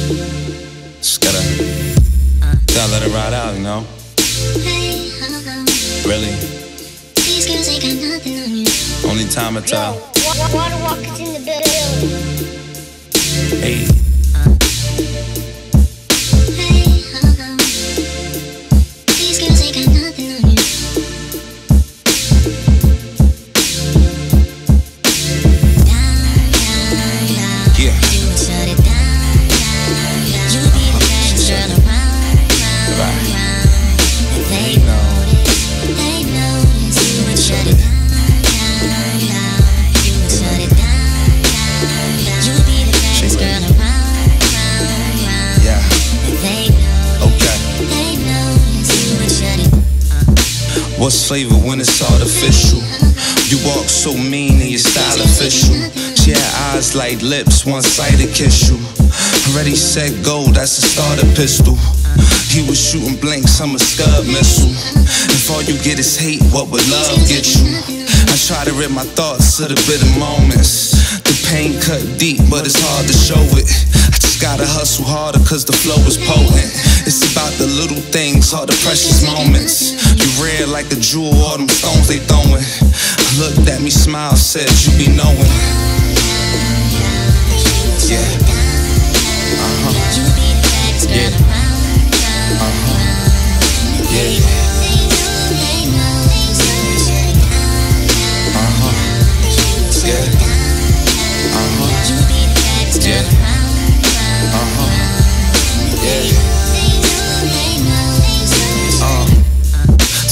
Just gotta gotta let it ride out, you know? Hey, how come? Really? These girls ain't got nothing on you. Only time will tell. Water walkers in the building. Hey. Hey, how come? These girls ain't got nothing on you. Down, down, down. Yeah. You would shut it down. What's flavor when it's artificial? You walk so mean and your style official. She had eyes like lips, one sided kiss you. Already said gold, that's a starter pistol. He was shooting blanks, I'm a scud missile. If all you get is hate, what would love get you? I try to rid my thoughts of the bitter moments. The pain cut deep, but it's hard to show it. I just gotta hustle harder, cause the flow is potent. It's about the little things, all the precious moments. Rare like a jewel, all them stones they throwing. Looked at me, smiled, said you be knowing. Yeah. Yeah. Yeah. Yeah.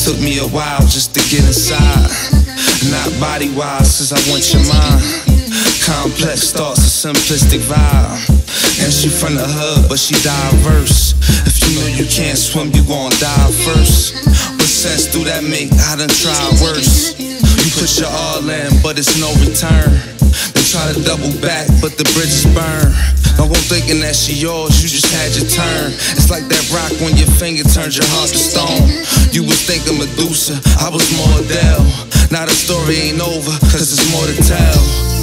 Took me a while just to get inside. Not body wise, since I want your mind. Complex thoughts, a simplistic vibe. And she from the hood, but she diverse. If you know you can't swim, you gon' dive first. What sense do that make? I done tried worse. You put your all in, but it's no return. They try to double back, but the bridges burn. Don't go thinking that she yours, you just had your turn. It's like that rock when your finger turns your heart to stone. You was thinking Medusa, I was more Adele. Now the story ain't over, cause there's more to tell.